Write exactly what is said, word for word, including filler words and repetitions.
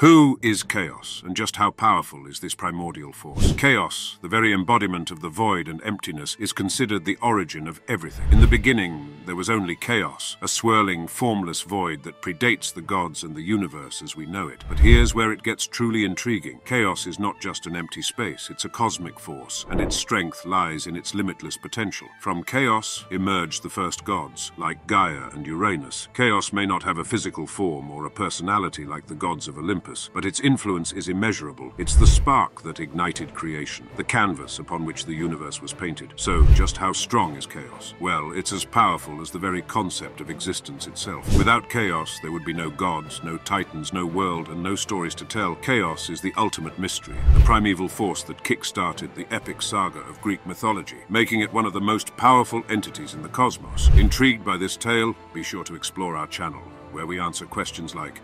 Who is Chaos, and just how powerful is this primordial force? Chaos, the very embodiment of the void and emptiness, is considered the origin of everything. In the beginning, there was only chaos, a swirling, formless void that predates the gods and the universe as we know it. But here's where it gets truly intriguing. Chaos is not just an empty space, it's a cosmic force, and its strength lies in its limitless potential. From chaos emerged the first gods, like Gaia and Uranus. Chaos may not have a physical form or a personality like the gods of Olympus, but its influence is immeasurable. It's the spark that ignited creation, the canvas upon which the universe was painted. So, just how strong is chaos? Well, it's as powerful as the very concept of existence itself. Without chaos, there would be no gods, no titans, no world, and no stories to tell. Chaos is the ultimate mystery, the primeval force that kick-started the epic saga of Greek mythology, making it one of the most powerful entities in the cosmos. Intrigued by this tale? Be sure to explore our channel, where we answer questions like,